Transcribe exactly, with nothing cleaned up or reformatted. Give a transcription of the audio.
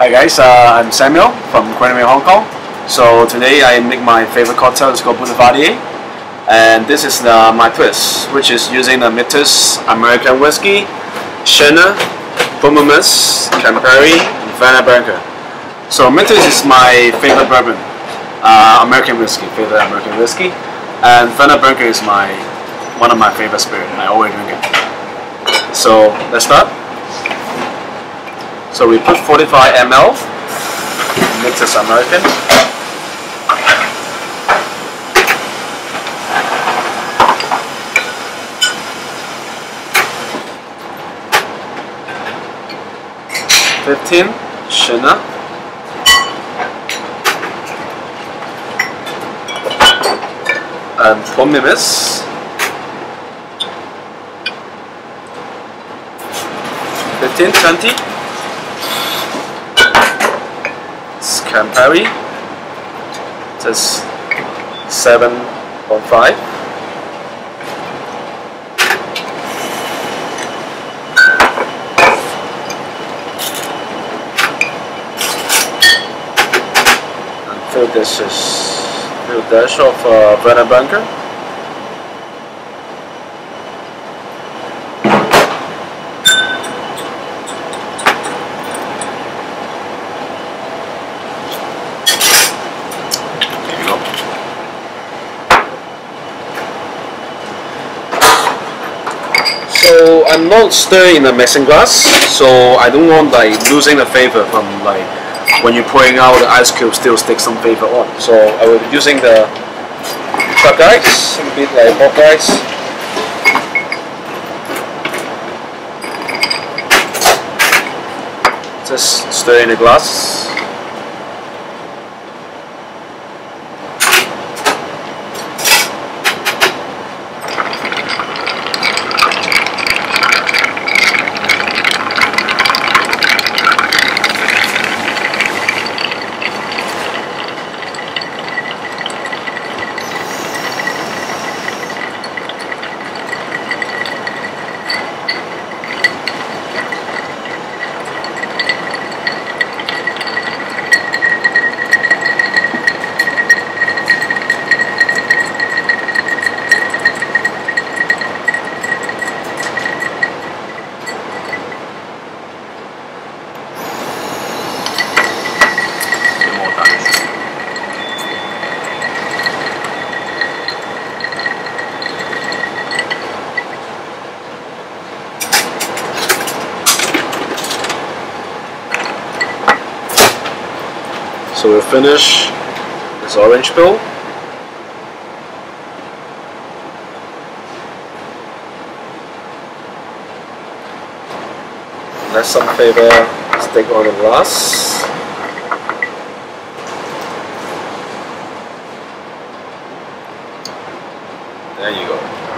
Hi guys, uh, I'm Samuel from Quinary, Hong Kong. So today I make my favorite cocktail. It's called Boulevardier, and this is the, my twist, which is using the Michter's American whiskey, Cynar, Punt e Mes, Campari, and Fernet Branca. So Michter's is my favorite bourbon, uh, American whiskey, favorite American whiskey, and Fernet Branca is my one of my favorite spirit. I always drink it. So let's start. So we put forty-five milliliters, Michter's American. fifteen, Cynar. And Punt e Mes. fifteen, twenty. Campari, just seven point five, and fill this is fill dash of uh, Fernet Branca, so I'm not stirring the mixing glass, so I don't want like losing the flavor from like when you're pouring out the ice cube still stick some flavor on. So I will be using the sharp ice, a bit like hot ice. Just stir in the glass. So we'll finish this orange peel. Let some flavor stick on the glass. There you go.